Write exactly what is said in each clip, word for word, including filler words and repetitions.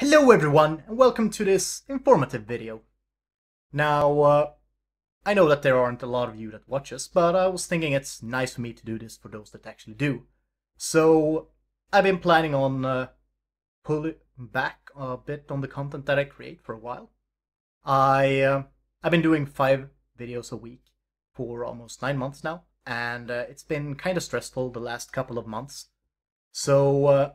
Hello everyone, and welcome to this informative video. Now, uh, I know that there aren't a lot of you that watch us, but I was thinking it's nice for me to do this for those that actually do. So, I've been planning on uh, pulling back a bit on the content that I create for a while. I, uh, I've been doing five videos a week for almost nine months now, and uh, it's been kind of stressful the last couple of months. So, uh,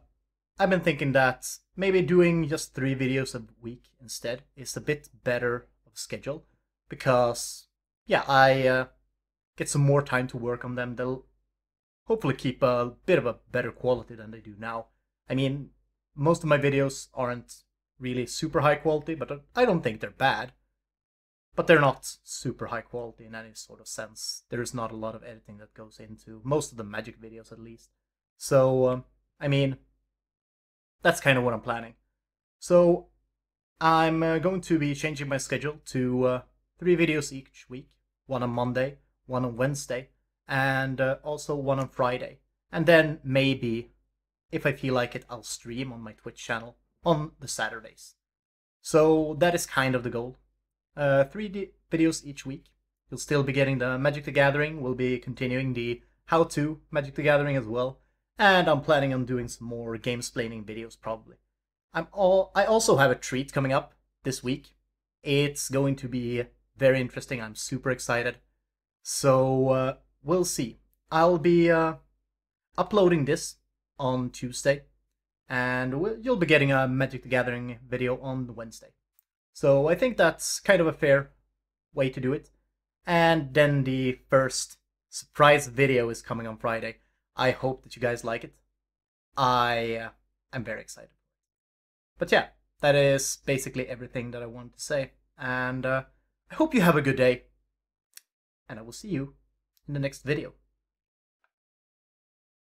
I've been thinking that maybe doing just three videos a week instead is a bit better of a schedule, because, yeah, I uh, get some more time to work on them. They'll hopefully keep a bit of a better quality than they do now. I mean, most of my videos aren't really super high quality, but I don't think they're bad. But they're not super high quality in any sort of sense. There is not a lot of editing that goes into most of the Magic videos, at least. So, um, I mean... that's kind of what I'm planning. So I'm uh, going to be changing my schedule to uh, three videos each week. One on Monday, one on Wednesday, and uh, also one on Friday. And then maybe, if I feel like it, I'll stream on my Twitch channel on the Saturdays. So that is kind of the goal. Uh, three videos each week. You'll still be getting the Magic the Gathering. We'll be continuing the how-to Magic the Gathering as well. And I'm planning on doing some more game-splaining videos, probably. I'm all, I also have a treat coming up this week. It's going to be very interesting. I'm super excited. So, uh, we'll see. I'll be uh, uploading this on Tuesday. And we'll, you'll be getting a Magic the Gathering video on Wednesday. So, I think that's kind of a fair way to do it. And then the first surprise video is coming on Friday. I hope that you guys like it. I uh, am very excited. But yeah, that is basically everything that I wanted to say. And uh, I hope you have a good day. And I will see you in the next video.